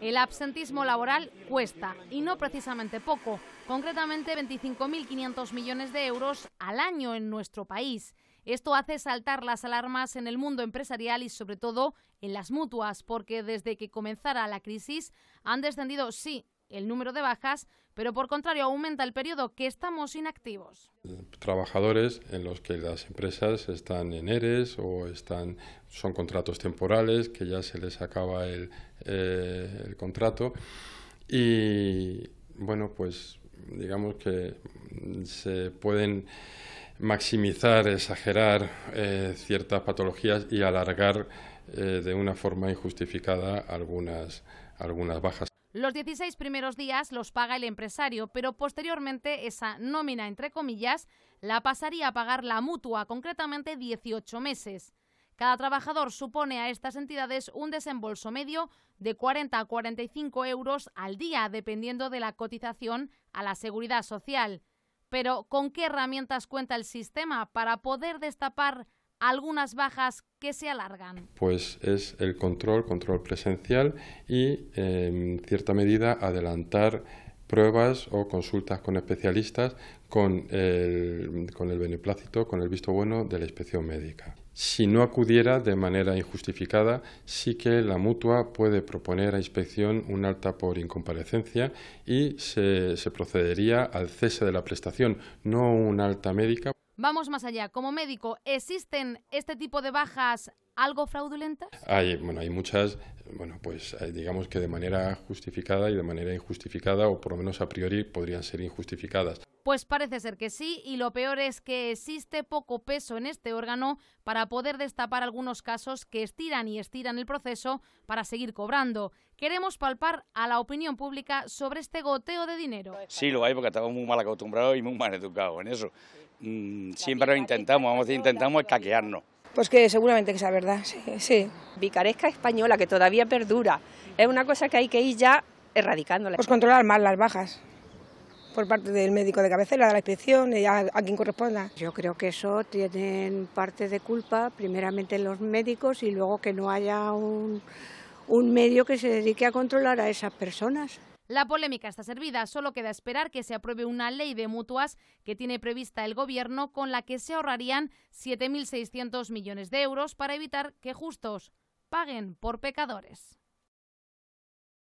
El absentismo laboral cuesta, y no precisamente poco, concretamente 25.500 millones de euros al año en nuestro país. Esto hace saltar las alarmas en el mundo empresarial y sobre todo en las mutuas, porque desde que comenzara la crisis han descendido, sí, el número de bajas, pero por contrario aumenta el periodo que estamos inactivos. Trabajadores en los que las empresas están en ERES o son contratos temporales que ya se les acaba el contrato y bueno, pues digamos que se pueden maximizar, exagerar ciertas patologías y alargar de una forma injustificada algunas bajas. Los 16 primeros días los paga el empresario, pero posteriormente esa nómina, entre comillas, la pasaría a pagar la mutua, concretamente 18 meses. Cada trabajador supone a estas entidades un desembolso medio de 40 a 45 euros al día, dependiendo de la cotización a la Seguridad Social. Pero, ¿con qué herramientas cuenta el sistema para poder destapar algunas bajas que se alargan? Pues es el control presencial y en cierta medida adelantar pruebas o consultas con especialistas con el beneplácito, con el visto bueno de la inspección médica. Si no acudiera de manera injustificada, sí que la mutua puede proponer a inspección un alta por incomparecencia y se procedería al cese de la prestación, no un alta médica. Vamos más allá. Como médico, ¿existen este tipo de bajas algo fraudulentas? Hay muchas, pues digamos que de manera justificada y de manera injustificada, o por lo menos a priori podrían ser injustificadas. Pues parece ser que sí, y lo peor es que existe poco peso en este órgano para poder destapar algunos casos que estiran y estiran el proceso para seguir cobrando. Queremos palpar a la opinión pública sobre este goteo de dinero. Sí, lo hay porque estamos muy mal acostumbrados y muy mal educados en eso. Siempre lo intentamos, intentamos escaquearnos. Pues que seguramente que sea verdad, sí. Picaresca española que todavía perdura, es una cosa que hay que ir ya erradicándola. Pues controlar más las bajas por parte del médico de cabecera, de la inspección y a quien corresponda. Yo creo que eso tienen parte de culpa, primeramente los médicos y luego que no haya un medio que se dedique a controlar a esas personas. La polémica está servida, solo queda esperar que se apruebe una ley de mutuas que tiene prevista el Gobierno, con la que se ahorrarían 7.600 millones de euros para evitar que justos paguen por pecadores.